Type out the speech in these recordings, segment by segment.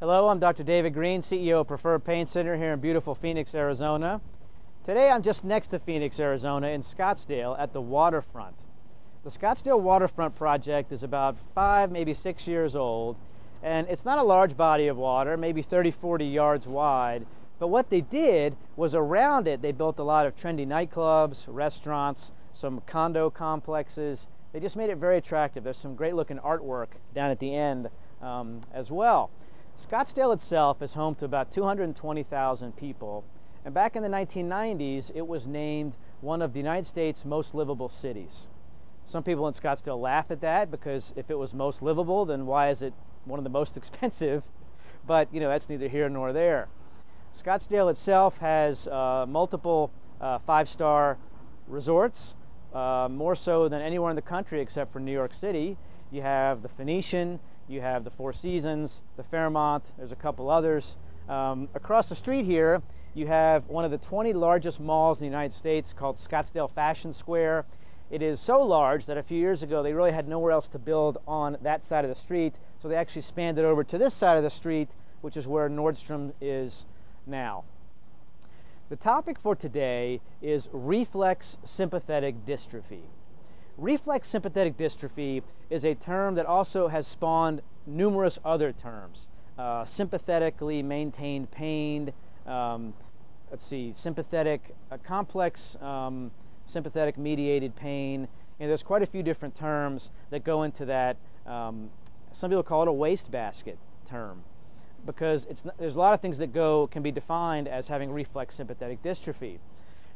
Hello, I'm Dr. David Greene, CEO of Preferred Pain Center here in beautiful Phoenix, Arizona. Today I'm just next to Phoenix, Arizona in Scottsdale at the waterfront. The Scottsdale Waterfront Project is about 5, maybe 6 years old, and it's not a large body of water, maybe 30, 40 yards wide, but what they did was around it, they built a lot of trendy nightclubs, restaurants, some condo complexes. They just made it very attractive. There's some great looking artwork down at the end as well. Scottsdale itself is home to about 220,000 people, and back in the 1990s, it was named one of the United States' most livable cities. Some people in Scottsdale laugh at that because if it was most livable, then why is it one of the most expensive? But, you know, that's neither here nor there. Scottsdale itself has multiple 5-star resorts, more so than anywhere in the country except for New York City. You have the Phoenician, you have the Four Seasons, the Fairmont, there's a couple others. Across the street here, you have one of the 20 largest malls in the United States called Scottsdale Fashion Square. It is so large that a few years ago, they really had nowhere else to build on that side of the street, so they actually spanned it over to this side of the street, which is where Nordstrom is now. The topic for today is reflex sympathetic dystrophy. Reflex sympathetic dystrophy is a term that also has spawned numerous other terms. Sympathetically maintained pain, sympathetic complex, sympathetic mediated pain, and there's quite a few different terms that go into that. Some people call it a wastebasket term, because there's a lot of things that can be defined as having reflex sympathetic dystrophy.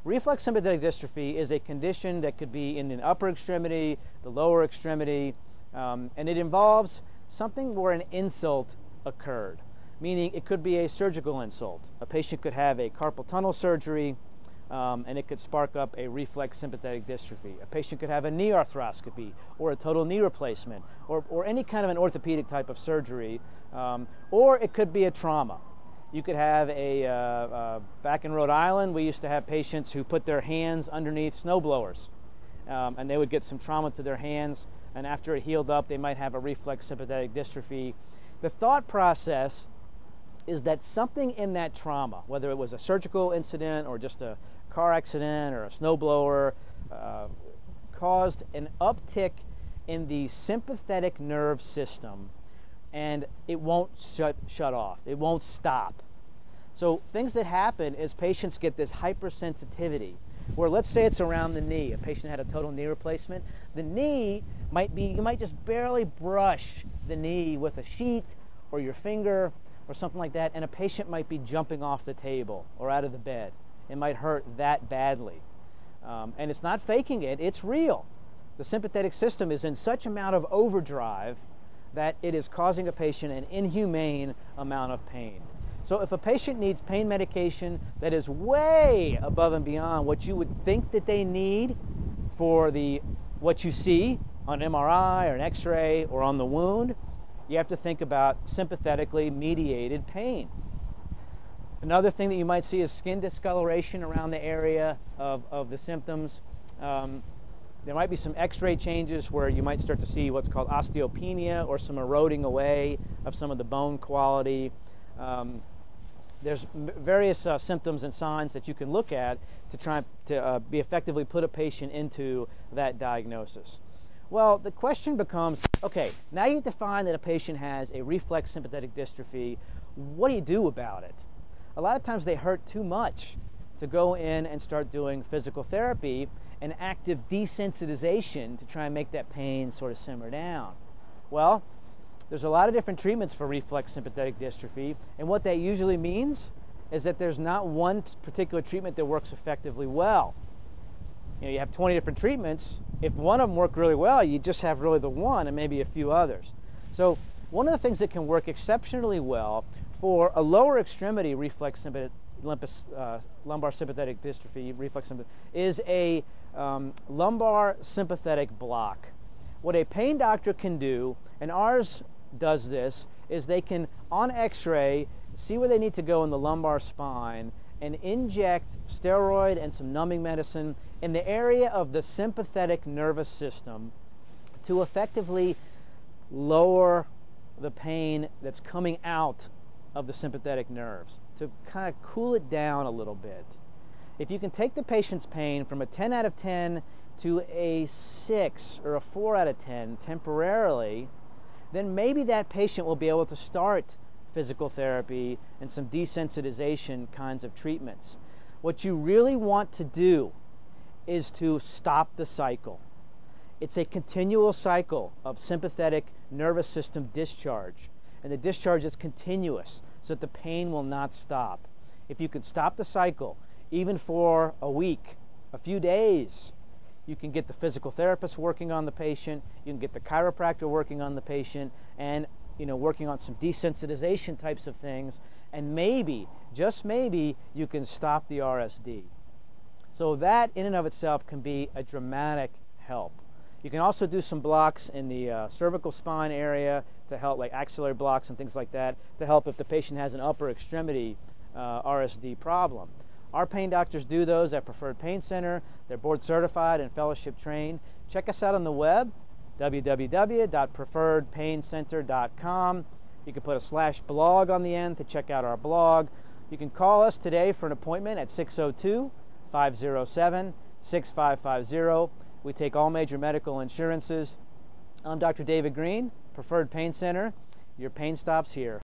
Reflex sympathetic dystrophy is a condition that could be in an upper extremity, the lower extremity, and it involves something where an insult occurred, meaning it could be a surgical insult. A patient could have a carpal tunnel surgery, and it could spark up a reflex sympathetic dystrophy. A patient could have a knee arthroscopy or a total knee replacement or any kind of an orthopedic type of surgery, or it could be a trauma. You could have a, back in Rhode Island, we used to have patients who put their hands underneath snowblowers, and they would get some trauma to their hands, and after it healed up, they might have a reflex sympathetic dystrophy. The thought process is that something in that trauma, whether it was a surgical incident or just a car accident or a snowblower, caused an uptick in the sympathetic nerve system, and it won't shut off. It won't stop. So things that happen is patients get this hypersensitivity where, let's say it's around the knee. A patient had a total knee replacement. The knee might be, you might just barely brush the knee with a sheet or your finger or something like that, and a patient might be jumping off the table or out of the bed. It might hurt that badly. And it's not faking it, it's real. The sympathetic system is in such amount of overdrive that it is causing a patient an inhumane amount of pain. So if a patient needs pain medication that is way above and beyond what you would think that they need for what you see on MRI or an X-ray or on the wound, you have to think about sympathetically mediated pain. Another thing that you might see is skin discoloration around the area of the symptoms. There might be some X-ray changes where you might start to see what's called osteopenia or some eroding away of some of the bone quality. There's various symptoms and signs that you can look at to try to be effectively put a patient into that diagnosis. Well, the question becomes, okay, now you define that a patient has a reflex sympathetic dystrophy. What do you do about it? A lot of times they hurt too much to go in and start doing physical therapy and active desensitization to try and make that pain sort of simmer down. Well, there's a lot of different treatments for reflex sympathetic dystrophy, and what that usually means is that there's not one particular treatment that works effectively well. You know, you have 20 different treatments. If one of them worked really well, you just have really the one and maybe a few others. So one of the things that can work exceptionally well for a lower extremity reflex sympathetic lumbar sympathetic dystrophy is a lumbar sympathetic block. What a pain doctor can do, and ours does this, is they can, on X-ray, see where they need to go in the lumbar spine and inject steroid and some numbing medicine in the area of the sympathetic nervous system to effectively lower the pain that's coming out of the sympathetic nerves to kind of cool it down a little bit. If you can take the patient's pain from a 10 out of 10 to a 6 or a 4 out of 10 temporarily, then maybe that patient will be able to start physical therapy and some desensitization kinds of treatments. What you really want to do is to stop the cycle. It's a continual cycle of sympathetic nervous system discharge, and the discharge is continuous so that the pain will not stop. If you can stop the cycle, even for a week, a few days, you can get the physical therapist working on the patient, you can get the chiropractor working on the patient, and working on some desensitization types of things, and maybe, just maybe, you can stop the RSD. So that in and of itself can be a dramatic help. You can also do some blocks in the cervical spine area to help, like axillary blocks and things like that, to help if the patient has an upper extremity RSD problem. Our pain doctors do those at Preferred Pain Center. They're board certified and fellowship trained. Check us out on the web, www.preferredpaincenter.com. You can put a /blog on the end to check out our blog. You can call us today for an appointment at 602-507-6550. We take all major medical insurances. I'm Dr. David Greene, Preferred Pain Center. Your pain stops here.